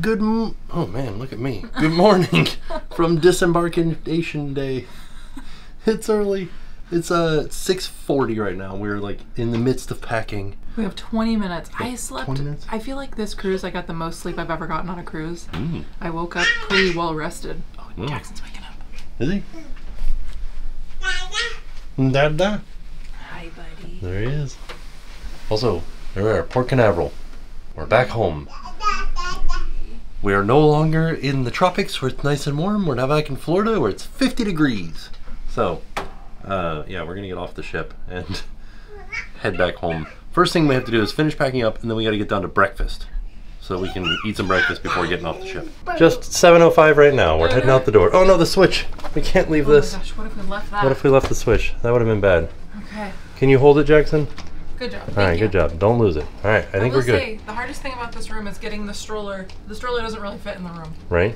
Good m oh man, look at me. Good morning from Disembarkation Day. It's early. It's 6:40 right now. We're like in the midst of packing. We have 20 minutes. I slept. 20 minutes? I feel like this cruise I got the most sleep I've ever gotten on a cruise. Mm. I woke up pretty well rested. Oh, mm. Jackson's waking up. Is he? Dada. Hi, buddy. There he is. Also, there we are, Port Canaveral. We're back home. We are no longer in the tropics where it's nice and warm. We're now back in Florida where it's 50 degrees. So, yeah, we're gonna get off the ship and head back home. First thing we have to do is finish packing up, and then we gotta get down to breakfast. So we can eat some breakfast before getting off the ship. Just 7:05 right now, we're heading out the door. Oh no, the switch! We can't leave this. Oh my gosh, what if we left that? What if we left the switch? That would've been bad. Okay. Can you hold it, Jackson? Good job. All right, good job. Don't lose it. All right, I think we're good. I will say, the hardest thing about this room is getting the stroller. The stroller doesn't really fit in the room. Right?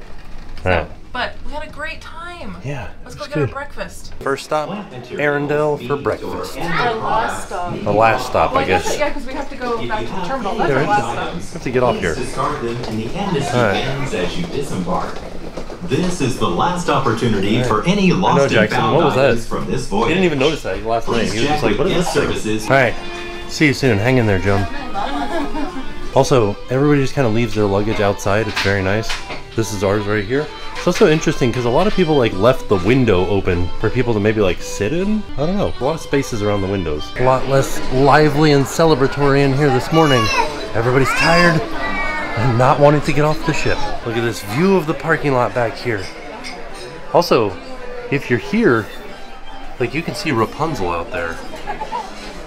All right. But we had a great time. Yeah. Let's go get our breakfast. First stop, Arendelle for breakfast. Our last stop. The last stop, I guess. Yeah, because we have to go back to the terminal. That's our last stop. We have to get off here. All right. This is the last opportunity for any lost and found items from this voyage. I didn't even notice that last night. He was just like, what is this? All right. See you soon. Hang in there, Joan. Also, everybody just kind of leaves their luggage outside. It's very nice. This is ours right here. It's also interesting because a lot of people like left the window open for people to maybe like sit in. I don't know. A lot of spaces around the windows. A lot less lively and celebratory in here this morning. Everybody's tired and not wanting to get off the ship. Look at this view of the parking lot back here. Also, if you're here, like you can see Rapunzel out there.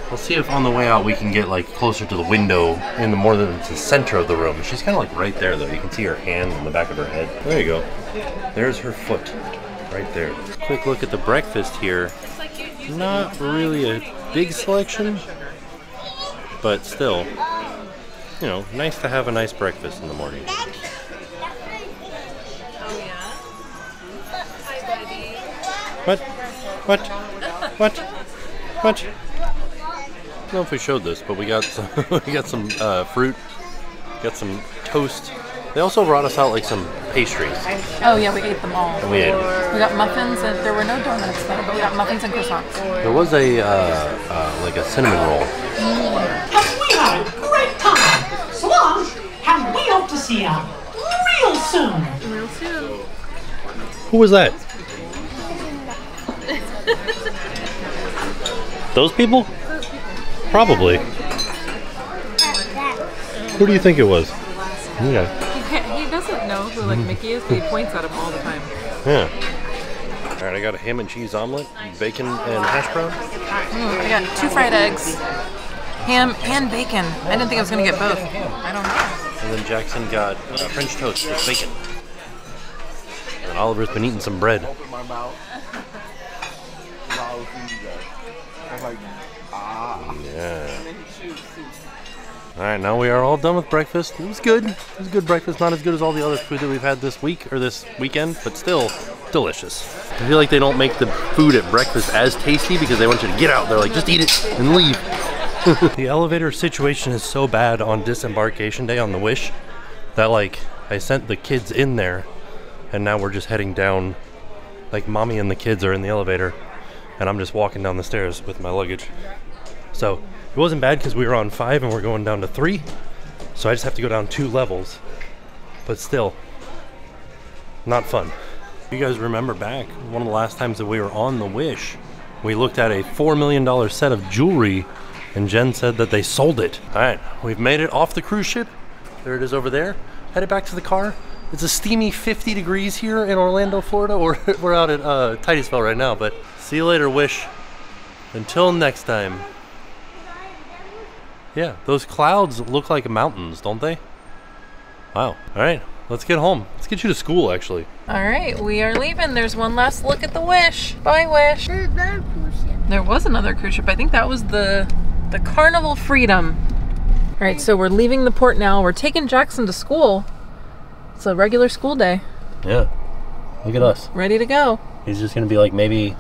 We'll see if on the way out we can get like closer to the window in the more than the center of the room. She's kind of like right there though. You can see her hand on the back of her head. There you go. There's her foot right there. Quick look at the breakfast here. Not really a big selection, but still, you know, nice to have a nice breakfast in the morning. What? What? What? What? I don't know if we showed this, but we got some, fruit, got some toast. They also brought us out like some pastries. Oh yeah, we ate them all. And we got muffins, and there were no donuts though, but we got muffins and croissants. There was a like a cinnamon roll. Have we had a great time? So long, and we hope to see you real soon. Real soon. Who was that? Those people? Probably. Who do you think it was? Yeah. He doesn't know who like Mickey is, but he points at him all the time. Yeah. All right, I got a ham and cheese omelet, bacon and hash brown. I got 2 fried eggs, ham and bacon. I didn't think I was gonna get both. I don't know. And then Jackson got French toast with bacon. And Oliver's been eating some bread. Yeah. Alright, now we are all done with breakfast. It was good. It was good breakfast. Not as good as all the other food that we've had this week or this weekend, but still delicious. I feel like they don't make the food at breakfast as tasty because they want you to get out. They're like, just eat it and leave. The elevator situation is so bad on Disembarkation Day on the Wish that like I sent the kids in there and now we're just heading down. Like mommy and the kids are in the elevator and I'm just walking down the stairs with my luggage. So it wasn't bad because we were on 5 and we're going down to 3. So I just have to go down 2 levels, but still not fun. You guys remember back one of the last times that we were on the Wish, we looked at a $4 million set of jewelry and Jen said that they sold it. All right, we've made it off the cruise ship. There it is over there. Headed back to the car. It's a steamy 50 degrees here in Orlando, Florida, or we're out at Titusville right now, but see you later, Wish. Until next time. Yeah, those clouds look like mountains, don't they? Wow. All right, let's get home. Let's get you to school, actually. All right, we are leaving. There's one last look at the Wish. Bye, Wish. There's another cruise ship. There was another cruise ship. I think that was the Carnival Freedom. All right, so we're leaving the port now. We're taking Jackson to school. It's a regular school day. Yeah, look at us. Ready to go. He's just gonna be like maybe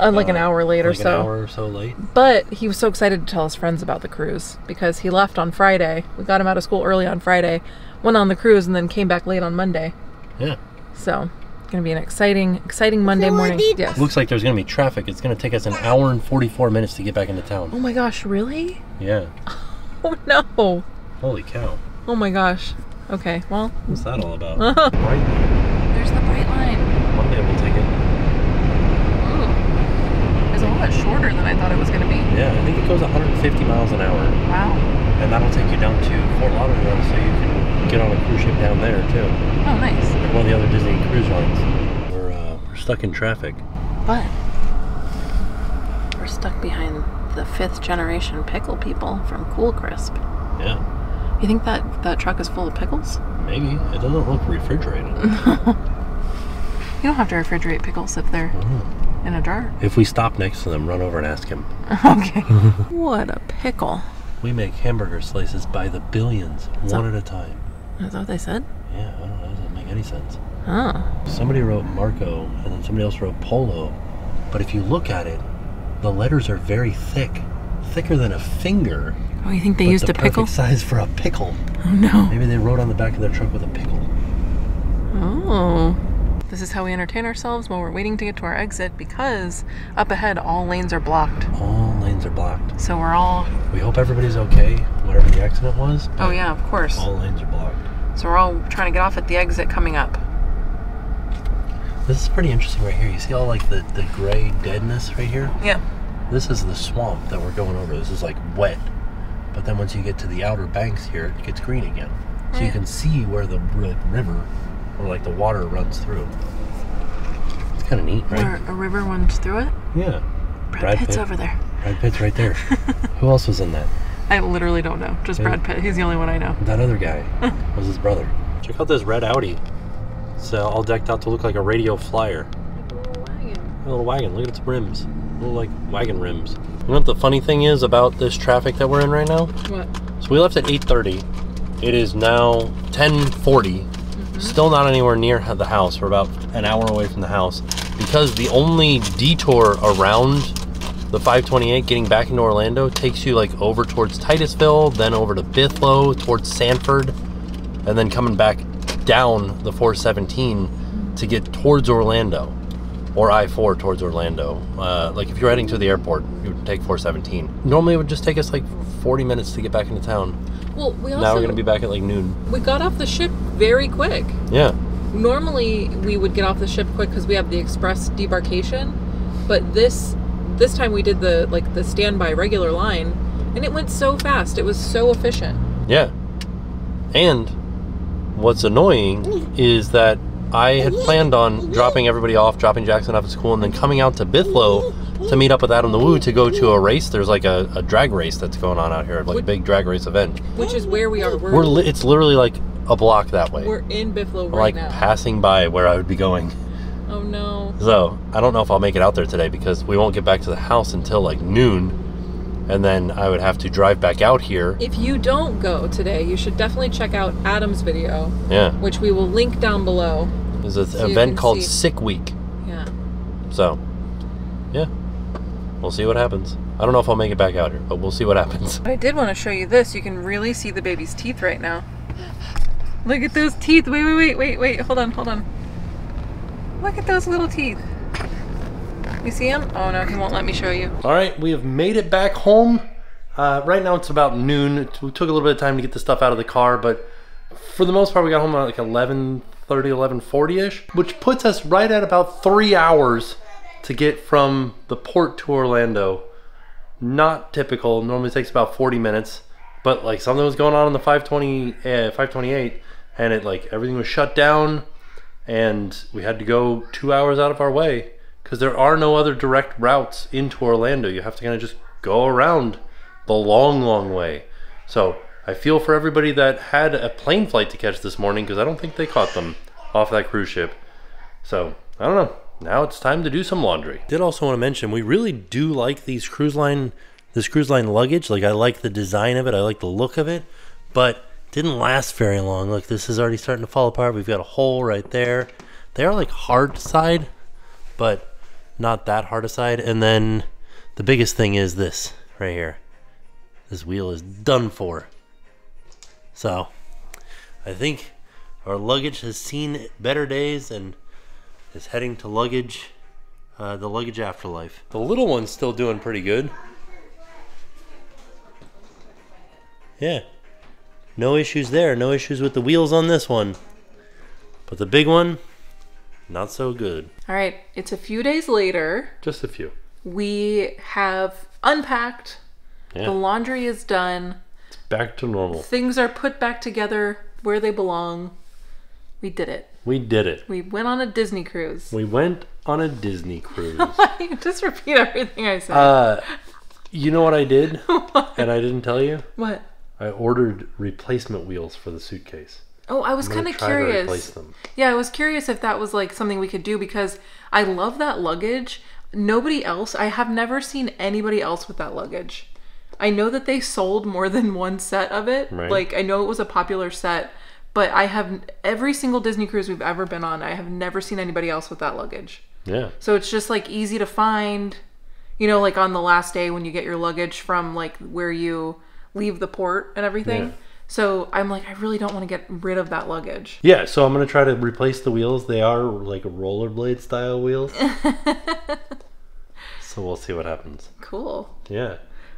like an hour late or so. An hour or so late. But he was so excited to tell his friends about the cruise because he left on Friday. We got him out of school early on Friday. went on the cruise and then came back late on Monday. Yeah. So it's going to be an exciting Monday morning. Yes. Looks like there's going to be traffic. It's going to take us an hour and 44 minutes to get back into town. Oh my gosh, really? Yeah. Oh no. Holy cow. Oh my gosh. Okay, well. What's that all about? There's the bright line. One day we'll take it. Ooh. It's a lot shorter than I thought it was going to be. Yeah, I think it goes 150 miles an hour. Wow. And that'll take you down to Fort Lauderdale, so you can get on a cruise ship down there too. Oh, nice. Like one of the other Disney cruise lines. We're stuck in traffic. But we're stuck behind the 5th generation pickle people from Cool Crisp. Yeah. You think that truck is full of pickles? Maybe. It doesn't look refrigerated. You don't have to refrigerate pickles if they're in a jar. If we stop next to them, run over and ask him. Okay. What a pickle. We make hamburger slices by the billions, one at a time. Is that what they said? Yeah, I don't know. It doesn't make any sense. Oh. Somebody wrote Marco, and then somebody else wrote Polo. But if you look at it, the letters are very thick. Thicker than a finger. Oh, you think they used a pickle? Perfect size for a pickle. Oh no. Maybe they rode on the back of their truck with a pickle. Oh. This is how we entertain ourselves while we're waiting to get to our exit, because up ahead all lanes are blocked. All lanes are blocked. So we're all... We hope everybody's okay, whatever the accident was. Oh yeah, of course. All lanes are blocked. So we're all trying to get off at the exit coming up. This is pretty interesting right here. You see all like the gray deadness right here? Yeah. This is the swamp that we're going over. This is like wet. But then once you get to the outer banks here, it gets green again. So you can see where the river, or like the water runs through. It's kind of neat, right? Where a river runs through it? Yeah. Brad Pitt's over there. Brad Pitt's right there. Who else was in that? I literally don't know. Just Brad Pitt. He's the only one I know. That other guy was his brother. Check out this red Audi. It's all decked out to look like a radio flyer. Like a little wagon. A little wagon. Look at its rims. Like wagon rims. You know what the funny thing is about this traffic that we're in right now? What? So we left at 8:30. It is now 10:40. Still not anywhere near the house. We're about an hour away from the house, because the only detour around the 528 getting back into Orlando takes you like over towards Titusville, then over to Bithlo, towards Sanford, and then coming back down the 417 to get towards Orlando. Or I-4 towards Orlando. Like if you're heading to the airport, you would take 417. Normally it would just take us like 40 minutes to get back into town. Well, we also... Now we're gonna be back at like noon. We got off the ship very quick. Yeah. Normally we would get off the ship quick because we have the express debarkation, but this time we did the standby regular line, and it went so fast. It was so efficient. Yeah. And what's annoying is that I had planned on dropping everybody off, dropping Jackson off at school, and then coming out to Bithlo to meet up with Adam the Woo to go to a race. There's like a drag race that's going on out here, like a big drag race event. Which is where we are. It's literally like a block that way. We're in Bithlo right now. Like passing by where I would be going. Oh no. So I don't know if I'll make it out there today, because we won't get back to the house until like noon. And then I would have to drive back out here. If you don't go today, you should definitely check out Adam's video. Yeah. Which we will link down below. There's an event called Sick Week. Yeah. So, yeah. We'll see what happens. I don't know if I'll make it back out here, but we'll see what happens. I did want to show you this. You can really see the baby's teeth right now. Look at those teeth. Wait. Hold on. Look at those little teeth. You see him? Oh no, he won't let me show you. All right, we have made it back home. Right now it's about noon. It took a little bit of time to get the stuff out of the car, but for the most part, we got home at like 11:30, 11:40-ish, which puts us right at about 3 hours to get from the port to Orlando. Not typical. Normally it takes about 40 minutes, but like something was going on in the 528, and it like everything was shut down, and we had to go 2 hours out of our way. Because there are no other direct routes into Orlando. You have to kind of just go around the long way. So I feel for everybody that had a plane flight to catch this morning, because I don't think they caught them off that cruise ship. So I don't know. Now it's time to do some laundry. Did also want to mention, we really do like these cruise line luggage. Like, I like the design of it, I like the look of it, but it didn't last very long. Look, this is already starting to fall apart. We've got a hole right there. They are like hard side, but not that hard aside. And then the biggest thing is this right here. This wheel is done for. So I think our luggage has seen better days and is heading to luggage, the luggage afterlife. The little one's still doing pretty good. Yeah, no issues there, no issues with the wheels on this one. But the big one, not so good. All right, it's a few days later. Just a few. We have unpacked, yeah. The laundry is done. It's back to normal. Things are put back together where they belong. We did it. We did it. We went on a Disney cruise. We went on a Disney cruise. Just repeat everything I said. You know what I did? What? And I didn't tell you? What? I ordered replacement wheels for the suitcase. Oh, I was kind of curious. To replace them. Yeah, I was curious if that was like something we could do because I love that luggage. Nobody else, I have never seen anybody else with that luggage. I know that they sold more than one set of it. Right. Like, I know it was a popular set, but I have, every single Disney cruise we've ever been on, I have never seen anybody else with that luggage. Yeah. So it's just like easy to find, you know, like on the last day when you get your luggage from like where you leave the port and everything. Yeah. So I'm like, I really don't want to get rid of that luggage. Yeah, so I'm going to try to replace the wheels. They are like rollerblade style wheels. So we'll see what happens. Cool. Yeah.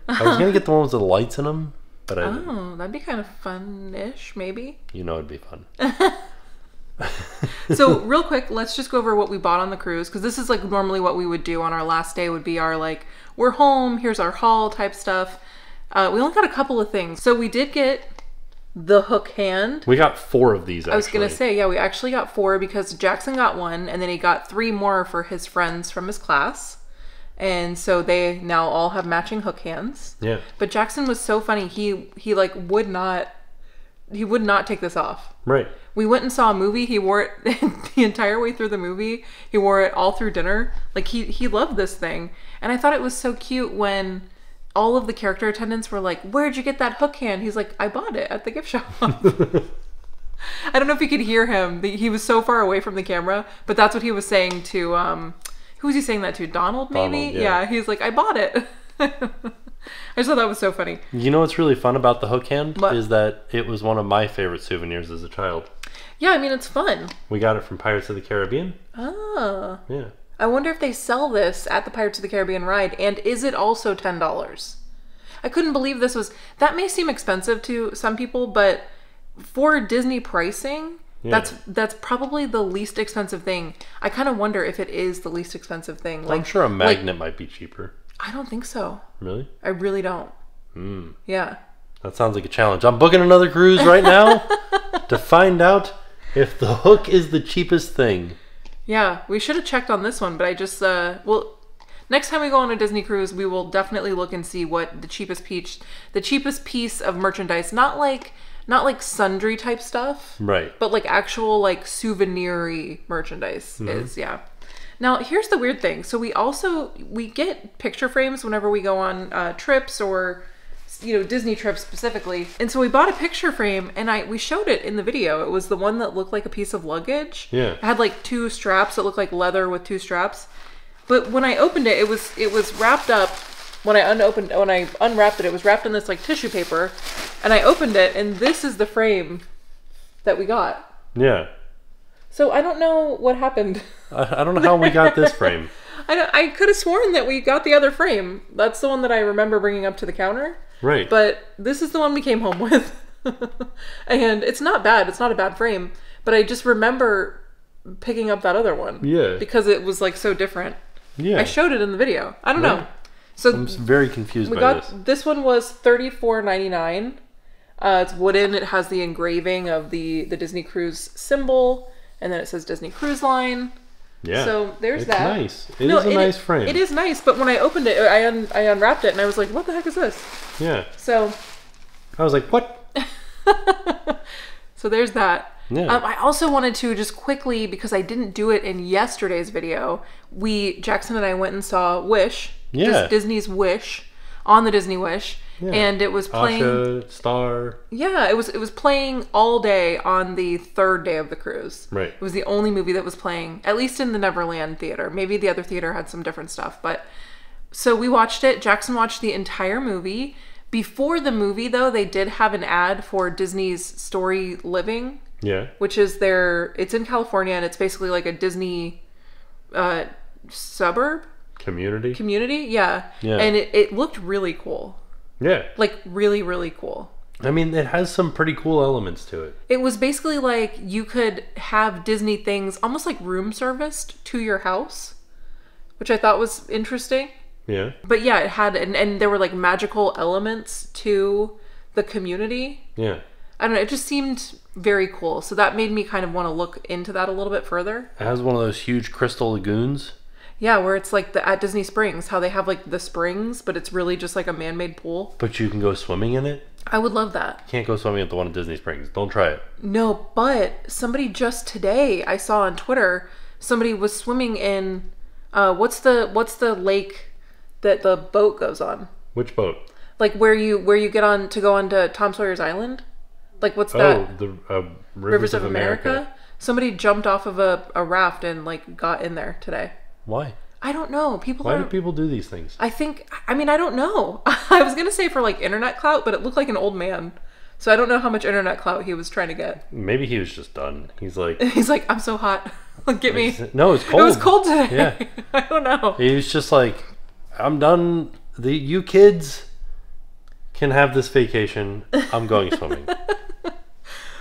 I was going to get the ones with the lights in them, but I didn't. Oh, that'd be kind of fun-ish, maybe. You know it'd be fun. So real quick, let's just go over what we bought on the cruise, because this is like normally what we would do on our last day would be our like, we're home, here's our haul type stuff. We only got a couple of things. So we did get the hook hand. We got 4 of these, actually. I was going to say, yeah, we actually got 4 because Jackson got 1 and then he got 3 more for his friends from his class. And so they now all have matching hook hands. Yeah. But Jackson was so funny. He like would not take this off. Right. We went and saw a movie. He wore it the entire way through the movie. He wore it all through dinner. Like he loved this thing. And I thought it was so cute when all of the character attendants were like, where'd you get that hook hand? He's like, I bought it at the gift shop. I don't know if you could hear him. He was so far away from the camera, but that's what he was saying to, who was he saying that to? Donald, maybe? Donald, yeah. Yeah, he's like, I bought it. I just thought that was so funny. You know what's really fun about the hook hand? What? Is that it was one of my favorite souvenirs as a child. Yeah, I mean, it's fun. We got it from Pirates of the Caribbean. Oh. Yeah. I wonder if they sell this at the Pirates of the Caribbean ride, and is it also $10? I couldn't believe this was... That may seem expensive to some people, but for Disney pricing, yeah. that's probably the least expensive thing. I kind of wonder if it is the least expensive thing. Well, like, I'm sure a magnet might be cheaper. I don't think so. Really? I really don't. Mm. Yeah. That sounds like a challenge. I'm booking another cruise right now to find out if the hook is the cheapest thing. Yeah, we should have checked on this one, but I just, well, next time we go on a Disney cruise, we will definitely look and see what the cheapest piece of merchandise, not like sundry type stuff, right? But like actual like souvenir-y merchandise is, yeah. Now here's the weird thing. So we get picture frames whenever we go on trips or, you know, Disney trips specifically. And so we bought a picture frame and we showed it in the video. It was the one that looked like a piece of luggage. Yeah. It had like 2 straps. It looked like leather with 2 straps. But when I opened it, it was wrapped up. When I unwrapped it, it was wrapped in this like tissue paper. And I opened it and this is the frame that we got. Yeah. So I don't know what happened. I don't know how we got this frame. I could have sworn that we got the other frame. That's the one that I remember bringing up to the counter. Right. But this is the one we came home with. And it's not bad. It's not a bad frame. But I just remember picking up that other one. Yeah. Because it was like so different. Yeah. I showed it in the video. I don't know. So I'm very confused by this. This one was $34.99. It's wooden. It has the engraving of the Disney Cruise symbol. And then it says Disney Cruise Line. Yeah. So there's that. Nice. It is a nice frame. It is nice, but when I opened it, I unwrapped it and I was like, what the heck is this? Yeah. So I was like, what? So there's that. Yeah. I also wanted to just quickly, because I didn't do it in yesterday's video, Jackson and I went and saw Wish. Yeah. Just Disney's Wish on the Disney Wish. Yeah. And it was playing Asha, Star. Yeah, it was playing all day on the 3rd day of the cruise. Right. It was the only movie that was playing, at least in the Neverland Theater. Maybe the other theater had some different stuff, but so we watched it. Jackson watched the entire movie Before the movie, though, they did have an ad for Disney's Story Living. Yeah. Which is their... It's in California, and it's basically like a Disney suburb? Community? Community, yeah. Yeah. And it looked really cool. Yeah. Like, really, really cool. I mean, it has some pretty cool elements to it. It was basically like you could have Disney things almost like room serviced to your house, which I thought was interesting. Yeah. But yeah, it had... And there were like magical elements to the community. Yeah. I don't know. It just seemed very cool. So that made me kind of want to look into that a little bit further. It has one of those huge crystal lagoons. Yeah, where it's like at Disney Springs, how they have like the springs, but it's really just like a man-made pool. But you can go swimming in it? I would love that. You can't go swimming at the one at Disney Springs. Don't try it. No, but somebody just today, I saw on Twitter, somebody was swimming in, what's the lake that the boat goes on? Which boat? Like where you get on to go onto Tom Sawyer's Island? Like what's that? Oh, the Rivers of America? Somebody jumped off of a raft and like got in there today. Why? I don't know. Why do people do these things? I don't know. I was going to say for like internet clout, but it looked like an old man. So I don't know how much internet clout he was trying to get. Maybe he was just done. He's like, I'm so hot. Get me. No, it's cold. It was cold today. Yeah. I don't know. He was just like, I'm done. You kids can have this vacation. I'm going swimming.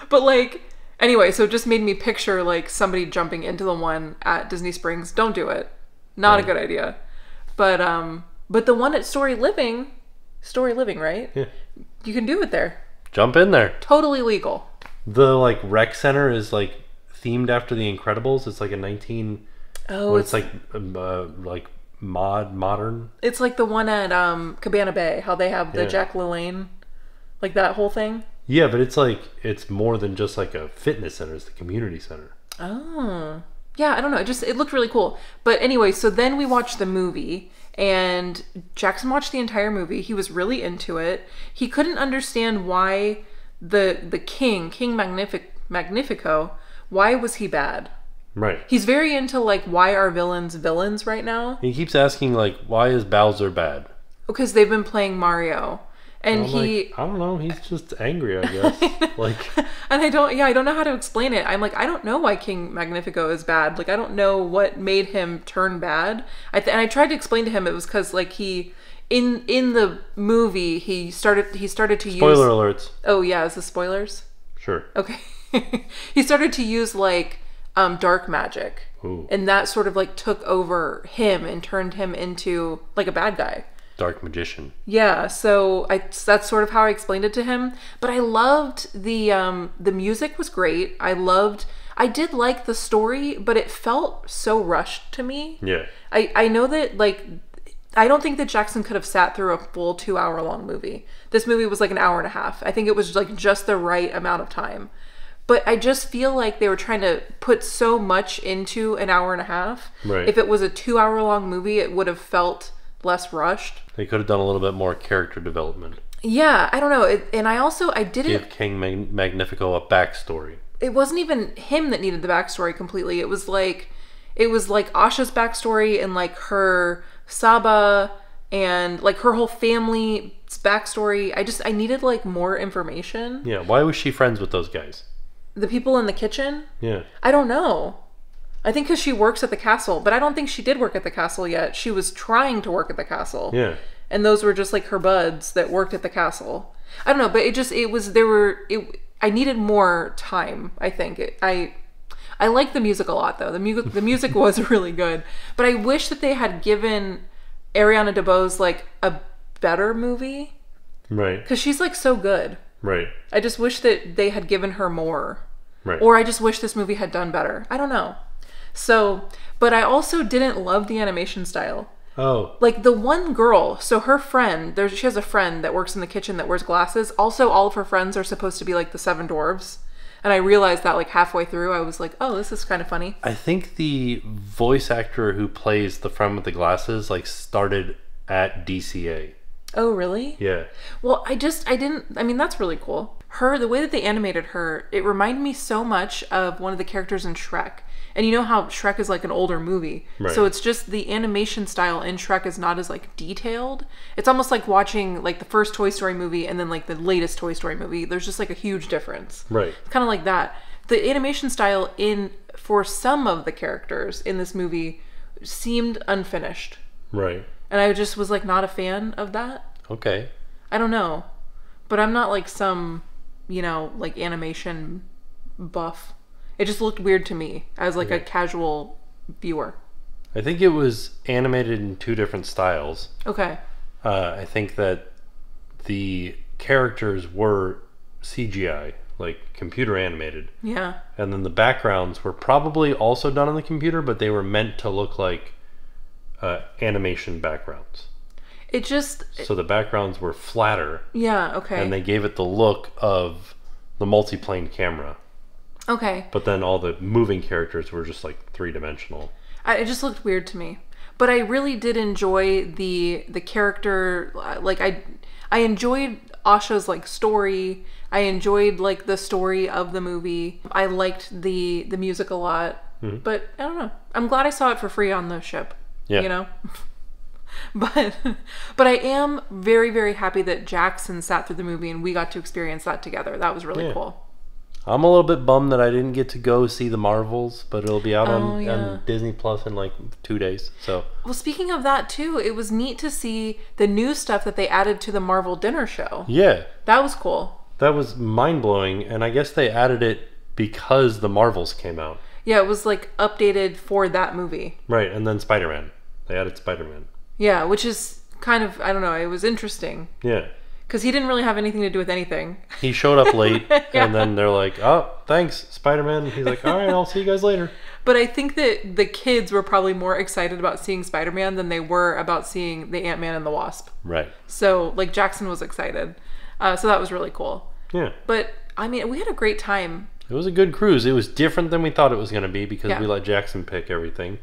But like... Anyway, so it just made me picture like somebody jumping into the one at Disney Springs. Don't do it. Not a good idea. But the one at Story Living, right? Yeah. You can do it there. Jump in there. Totally legal. The like rec center is like themed after The Incredibles. It's like a 19. Oh, it's like modern. It's like the one at Cabana Bay. How they have the Jack LaLanne, like that whole thing. Yeah, but it's like, it's more than just like a fitness center. It's the community center. Oh. Yeah, I don't know. It looked really cool. But anyway, so then we watched the movie, and Jackson watched the entire movie. He was really into it. He couldn't understand why the King Magnifico, why was he bad? Right. He's very into like, why are villains right now? He keeps asking like, why is Bowser bad? Because they've been playing Mario. And he, like, I don't know. He's just angry, I guess. And I don't know how to explain it. I'm like, I don't know why King Magnifico is bad. Like, I don't know what made him turn bad. And I tried to explain to him it was because like he, in the movie, he started to use. Spoiler alerts. Oh yeah, is this spoilers? Sure. Okay. He started to use like dark magic, and that sort of like took over him and turned him into like a bad guy. Dark magician. Yeah, so that's sort of how I explained it to him. But I loved the music was great. I did like the story, but it felt so rushed to me. Yeah. I know that like, I don't think that Jackson could have sat through a full 2 hour long movie. This movie was like an hour and a half. I think it was like just the right amount of time. But I just feel like they were trying to put so much into an hour and a half. Right. If it was a 2 hour long movie, it would have felt less rushed. They could have done a little bit more character development. Yeah, I don't know. I didn't give King Magnifico a backstory. It wasn't even him that needed the backstory completely. It was like Asha's backstory and like her Saba and like her whole family's backstory. I needed like more information. Yeah, why was she friends with those guys? The people in the kitchen? Yeah. I don't know. I think because she works at the castle, but I don't think she did work at the castle yet. She was trying to work at the castle. Yeah. And those were just like her buds that worked at the castle. I don't know, but I needed more time, I think. I like the music a lot, though. The music was really good. But I wish that they had given Ariana DeBose like a better movie. Right. Because she's like so good. Right. I just wish that they had given her more. Right. Or I just wish this movie had done better. I don't know. So, but I also didn't love the animation style. Oh. Like the one girl, so her friend, she has a friend that works in the kitchen that wears glasses. Also, all of her friends are supposed to be like the Seven Dwarves. And I realized that like halfway through, I was like, oh, this is kind of funny. I think the voice actor who plays the friend with the glasses like started at DCA. Oh, really? Yeah. Well, I mean, that's really cool. her, the way that they animated her, it reminded me so much of one of the characters in Shrek. And you know how Shrek is like an older movie. Right. So it's just the animation style in Shrek is not as like detailed. It's almost like watching like the first Toy Story movie and then like the latest Toy Story movie. There's just like a huge difference. Right. It's kind of like that. The animation style in for some of the characters in this movie seemed unfinished. Right. And I just was like not a fan of that. Okay. I don't know. But I'm not like some, you know, like animation buff. It just looked weird to me as like a casual viewer. I think it was animated in two different styles. Okay. I think that the characters were CGI, like computer animated. Yeah. And then the backgrounds were probably also done on the computer, but they were meant to look like animation backgrounds. It just... So the backgrounds were flatter. Yeah, okay. And they gave it the look of the multi-plane camera. Okay. But then all the moving characters were just like three-dimensional. It just looked weird to me. But I really did enjoy the character. Like I enjoyed Asha's like story. I enjoyed like the story of the movie. I liked the music a lot. Mm-hmm. But I don't know. I'm glad I saw it for free on the ship. Yeah. You know? But I am very, very happy that Jackson sat through the movie and we got to experience that together. That was really cool. I'm a little bit bummed that I didn't get to go see The Marvels, but it'll be out on Disney Plus in like 2 days. So, well, speaking of that too, it was neat to see the new stuff that they added to the Marvel dinner show. Yeah. That was cool. That was mind-blowing, and I guess they added it because The Marvels came out. Yeah, it was like updated for that movie. Right, and then Spider-Man. They added Spider-Man. Yeah, which is kind of, I don't know, it was interesting. Yeah. Because he didn't really have anything to do with anything. He showed up late, and then they're like, oh, thanks, Spider-Man. He's like, all right, I'll see you guys later. But I think that the kids were probably more excited about seeing Spider-Man than they were about seeing the Ant-Man and the Wasp. Right. So, like, Jackson was excited. So that was really cool. Yeah. But, I mean, we had a great time. It was a good cruise. It was different than we thought it was going to be because we let Jackson pick everything.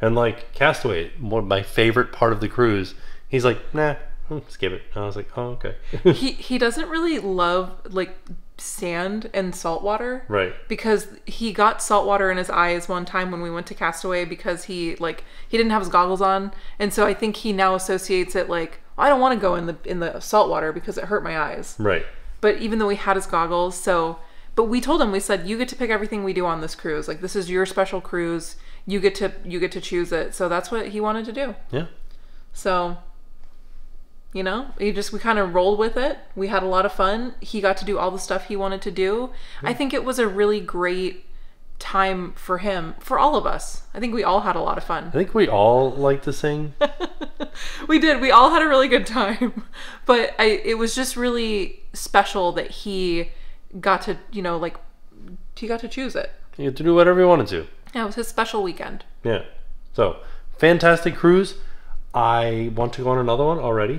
And, like, Castaway, one of my favorite part of the cruise, he's like, nah. Skip it. I was like, oh, okay. he doesn't really love like sand and salt water, right? Because he got salt water in his eyes one time when we went to Castaway because he didn't have his goggles on, and so I think he now associates it like, I don't want to go in the salt water because it hurt my eyes, right? But even though he had his goggles, but we told him, we said, you get to pick everything we do on this cruise. Like, this is your special cruise. You get to choose it. So that's what he wanted to do. Yeah. So. You know, we kind of rolled with it. We had a lot of fun. He got to do all the stuff he wanted to do. Mm-hmm. I think it was a really great time for him, for all of us. I think we all had a lot of fun. I think we all liked to sing. We did. We all had a really good time. But it was just really special that he got to, you know, like, he got to choose it. He got to do whatever he wanted to. Yeah, it was his special weekend. Yeah. So, fantastic cruise. I want to go on another one already.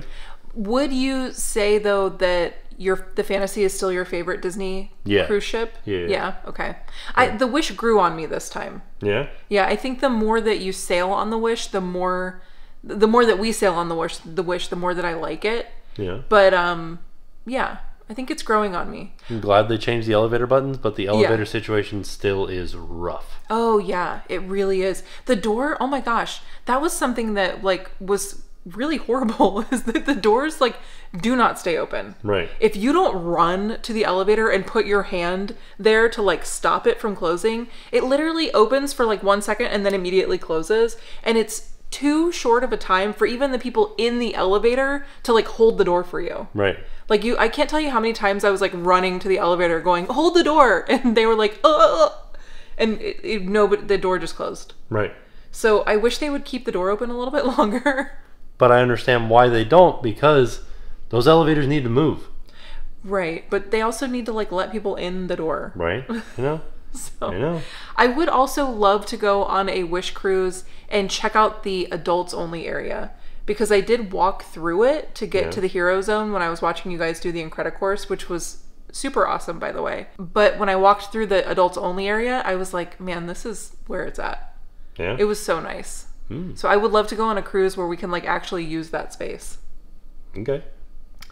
Would you say, though, that the Fantasy is still your favorite Disney cruise ship? Yeah. Yeah, okay. Yeah. The Wish grew on me this time. Yeah? Yeah, I think the more that you sail on the Wish, the more that we sail on the Wish, the more that I like it. Yeah. But, yeah, I think it's growing on me. I'm glad they changed the elevator buttons, but the elevator situation still is rough. Oh, yeah, it really is. The door, oh my gosh, that was something that, like, was really horrible, is that the doors, like, do not stay open. Right. If you don't run to the elevator and put your hand there to, like, stop it from closing, it literally opens for, like, 1 second and then immediately closes, and it's too short of a time for even the people in the elevator to, like, hold the door for you. Right. Like, I can't tell you how many times I was, like, running to the elevator going, hold the door. And they were like, and but the door just closed. Right. So I wish they would keep the door open a little bit longer. But I understand why they don't, because those elevators need to move. Right. But they also need to, like, let people in the door. Right. You know? So, I know. I would also love to go on a Wish cruise and check out the adults only area, because I did walk through it to get to the Hero Zone when I was watching you guys do the Incredicourse, which was super awesome, by the way. But when I walked through the adults only area, I was like, man, this is where it's at. Yeah. It was so nice. So I would love to go on a cruise where we can, like, actually use that space. Okay.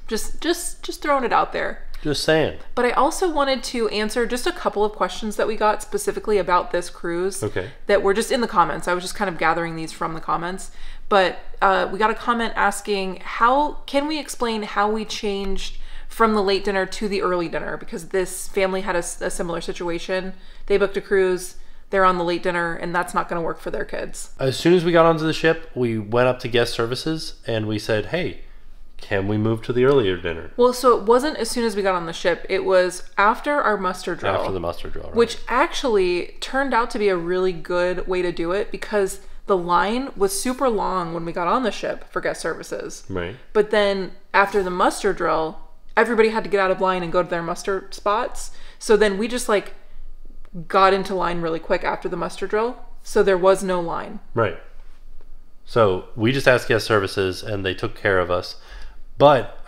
Just throwing it out there. Just saying. But I also wanted to answer just a couple of questions that we got specifically about this cruise. Okay. That were just in the comments. I was just kind of gathering these from the comments. But we got a comment asking, how can we explain how we changed from the late dinner to the early dinner? Because this family had a similar situation. They booked a cruise. They're on the late dinner, and that's not going to work for their kids. As soon as we got onto the ship, we went up to guest services, and we said, hey, can we move to the earlier dinner? Well, so it wasn't as soon as we got on the ship. It was after our muster drill. After the muster drill, right. Which actually turned out to be a really good way to do it, because the line was super long when we got on the ship for guest services. Right. But then after the muster drill, everybody had to get out of line and go to their muster spots. So then we just like got into line really quick after the muster drill. So there was no line. Right. So we just asked guest services and they took care of us. But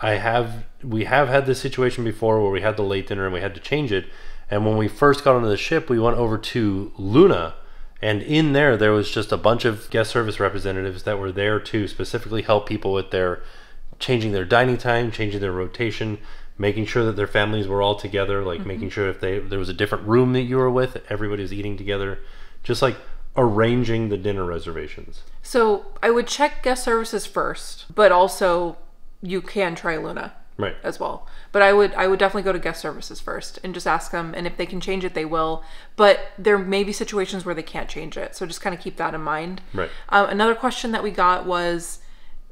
we have had this situation before where we had the late dinner and we had to change it. And when we first got onto the ship, we went over to Luna, and in there was just a bunch of guest service representatives that were there to specifically help people with their changing their dining time, changing their rotation, making sure that their families were all together, like making sure if there was a different room that you were with, everybody was eating together, just like arranging the dinner reservations. So I would check guest services first, but also you can try Luna, right, as well. But I would definitely go to guest services first and just ask them, and if they can change it, they will. But there may be situations where they can't change it, so just kind of keep that in mind. Right. Another question that we got was,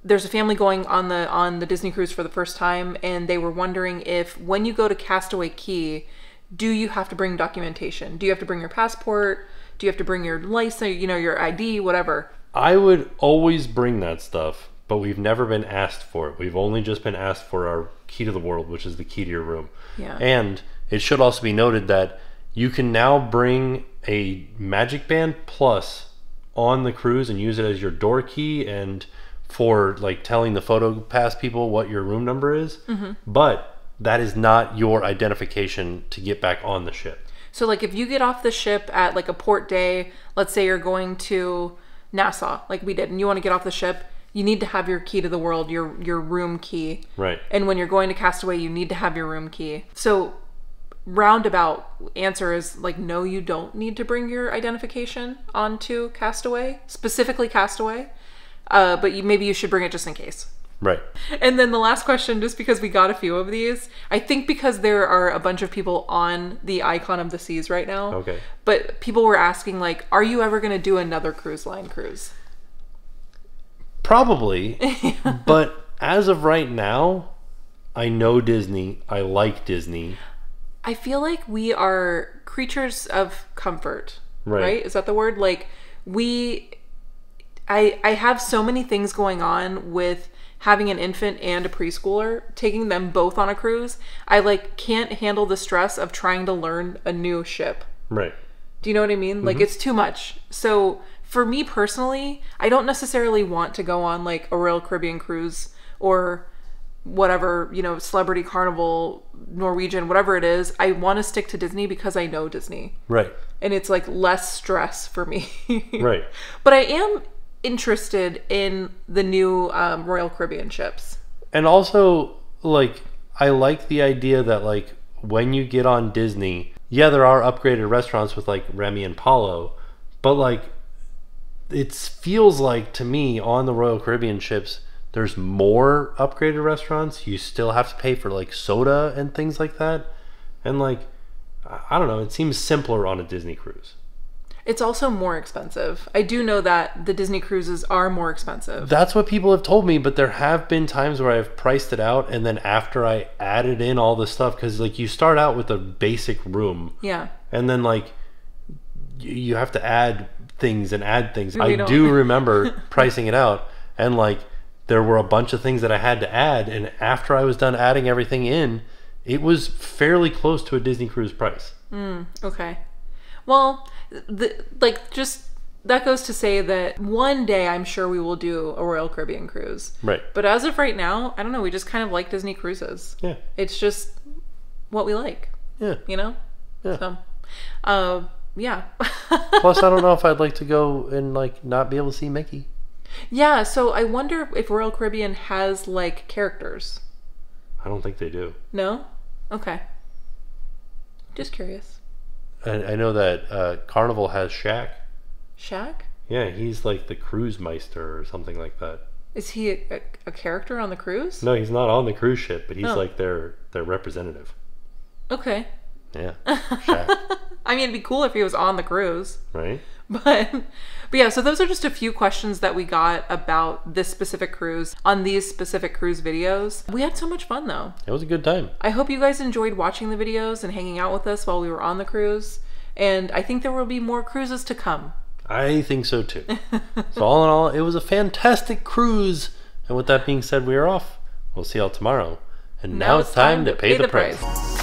there's a family going on the Disney cruise for the first time, and they were wondering if when you go to Castaway Cay, do you have to bring documentation? Do you have to bring your passport? Do you have to bring your license? You know, your ID, whatever. I would always bring that stuff, but we've never been asked for it. We've only just been asked for our key to the world, which is the key to your room. Yeah. And it should also be noted that you can now bring a Magic Band Plus on the cruise and use it as your door key and for like telling the photo pass people what your room number is. Mm-hmm. But that is not your identification to get back on the ship. So like if you get off the ship at like a port day, let's say you're going to Nassau, like we did, and you want to get off the ship, you need to have your key to the world, your room key. Right. And when you're going to Castaway, you need to have your room key. So roundabout answer is like, no, you don't need to bring your identification onto Castaway, specifically Castaway. But maybe you should bring it just in case. Right. And then the last question, just because we got a few of these, I think because there are a bunch of people on the Icon of the Seas right now. Okay. But people were asking like, are you ever going to do another cruise line cruise? Probably, but as of right now, I know Disney. I like Disney. I feel like we are creatures of comfort, right? Is that the word? Like I have so many things going on with having an infant and a preschooler, taking them both on a cruise. I like can't handle the stress of trying to learn a new ship. Right. Do you know what I mean? Mm-hmm. Like it's too much. So for me personally, I don't necessarily want to go on like a Royal Caribbean cruise or whatever, you know, Celebrity Carnival, Norwegian, whatever it is. I want to stick to Disney because I know Disney. Right. And it's like less stress for me. Right. But I am interested in the new Royal Caribbean ships. And also like, I like the idea that like when you get on Disney, yeah, there are upgraded restaurants with like Remy and Paulo, but like, it feels like to me on the Royal Caribbean ships, there's more upgraded restaurants. You still have to pay for like soda and things like that. And like, I don't know, it seems simpler on a Disney cruise. It's also more expensive. I do know that the Disney cruises are more expensive. That's what people have told me, but there have been times where I've priced it out and then after I added in all the stuff, because like you start out with a basic room. Yeah. And then like you have to add things and add things. I do remember pricing it out, and like there were a bunch of things that I had to add, and after I was done adding everything in, it was fairly close to a Disney cruise price. Okay. Well, that goes to say that one day I'm sure we will do a Royal Caribbean cruise. Right. But as of right now, I don't know, we just kind of like Disney cruises. Yeah. It's just what we like. Yeah. You know? Yeah. So, yeah. Plus, I don't know if I'd like to go and like not be able to see Mickey. Yeah, so I wonder if Royal Caribbean has like characters. I don't think they do. No? Okay. Just curious. I know that Carnival has Shaq. Shaq? Yeah, he's like the cruise meister or something like that. Is he a character on the cruise? No, he's not on the cruise ship, but he's like their representative. Okay. Yeah. Shaq. I mean, it'd be cool if he was on the cruise. Right. But yeah, so those are just a few questions that we got about this specific cruise on these specific cruise videos. We had so much fun though. It was a good time. I hope you guys enjoyed watching the videos and hanging out with us while we were on the cruise. And I think there will be more cruises to come. I think so too. So all in all, it was a fantastic cruise. And with that being said, we are off. We'll see y'all tomorrow. And now it's time to pay the price.